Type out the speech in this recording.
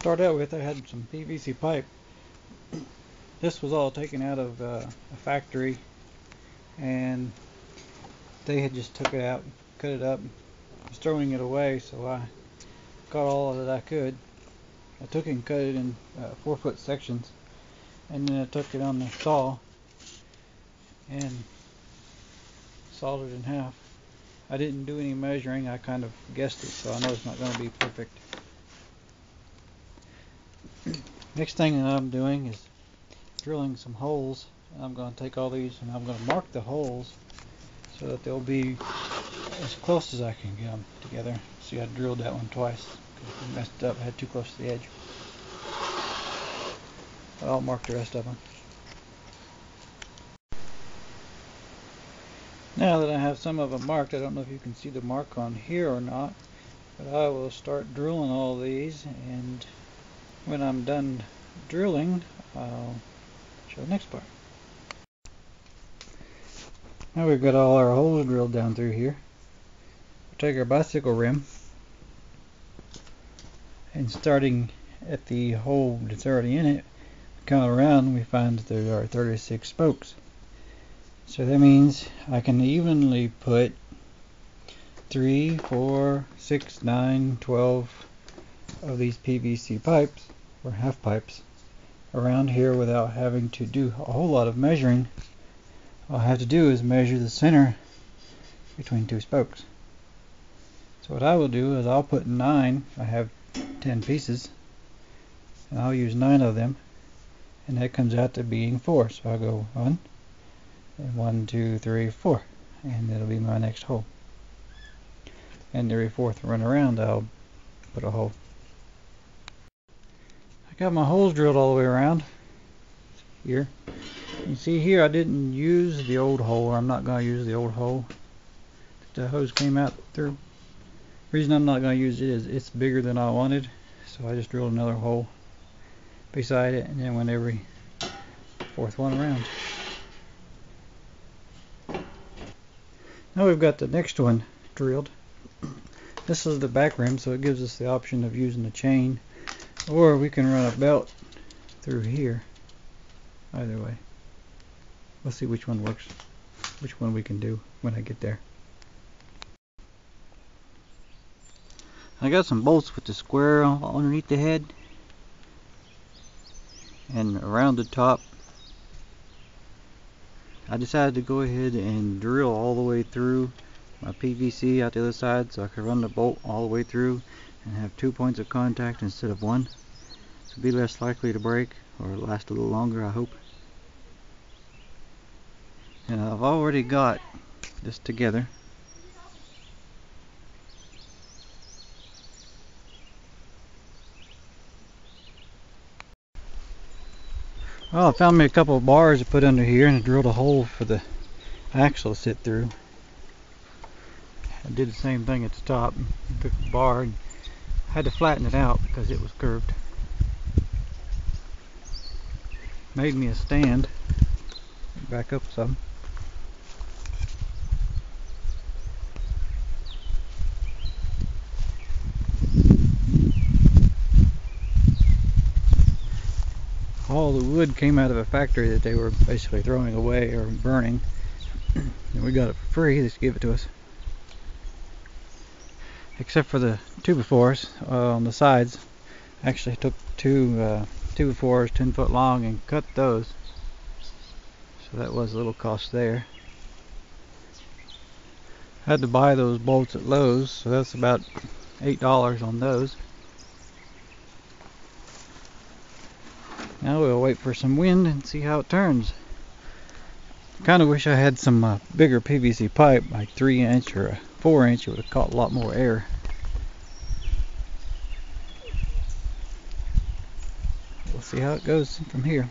start out with, I had some PVC pipe. This was all taken out of a factory, and they had just took it out, cut it up, was throwing it away. So I got all that I could. I took it and cut it in 4-foot sections, and then I took it on the saw and sawed it in half. I didn't do any measuring. I kind of guessed it, so I know it's not going to be perfect. Next thing that I'm doing is drilling some holes. I'm going to take all these and I'm going to mark the holes so that they'll be as close as I can get them together. See, I drilled that one twice because I messed up. I had too close to the edge. I'll mark the rest of them. Now that I have some of them marked, I don't know if you can see the mark on here or not, but I will start drilling all these, and when I'm done drilling, I'll show the next part. Now we've got all our holes drilled down through here. We'll take our bicycle rim, and starting at the hole that's already in it, count around, we find that there are 36 spokes. So that means I can evenly put 3, 4, 6, 9, 12 of these PVC pipes, or half pipes, around here without having to do a whole lot of measuring. All I have to do is measure the center between two spokes. So what I will do is I'll put 9, I have 10 pieces, and I'll use 9 of them, and that comes out to being 4. So I'll go 1. And 1, 2, 3, 4, and that'll be my next hole. And every fourth run around, I'll put a hole. I got my holes drilled all the way around here. You see here, I didn't use the old hole, or I'm not going to use the old hole the hose came out through. The reason I'm not going to use it is it's bigger than I wanted, so I just drilled another hole beside it, and then went every fourth one around. Now we've got the next one drilled. This is the back rim, so it gives us the option of using a chain, or we can run a belt through here. Either way, we'll see which one works, which one we can do when I get there. I got some bolts with the square underneath the head and around the top. I decided to go ahead and drill all the way through my PVC out the other side, so I could run the bolt all the way through and have 2 points of contact instead of 1. So it'd be less likely to break, or last a little longer, I hope. And I've already got this together. Well, I found me a couple of bars to put under here, and I drilled a hole for the axle to sit through. I did the same thing at the top, took the bar and had to flatten it out because it was curved. Made me a stand, back up some. All the wood came out of a factory that they were basically throwing away or burning, and we got it for free. They just gave it to us, except for the 2x4s on the sides. I actually took two 2x4s 10-foot long and cut those, so that was a little cost there. I had to buy those bolts at Lowe's, so that's about $8 on those. Now we'll wait for some wind and see how it turns. Kind of wish I had some bigger PVC pipe, like 3-inch or a 4-inch. It would have caught a lot more air. We'll see how it goes from here.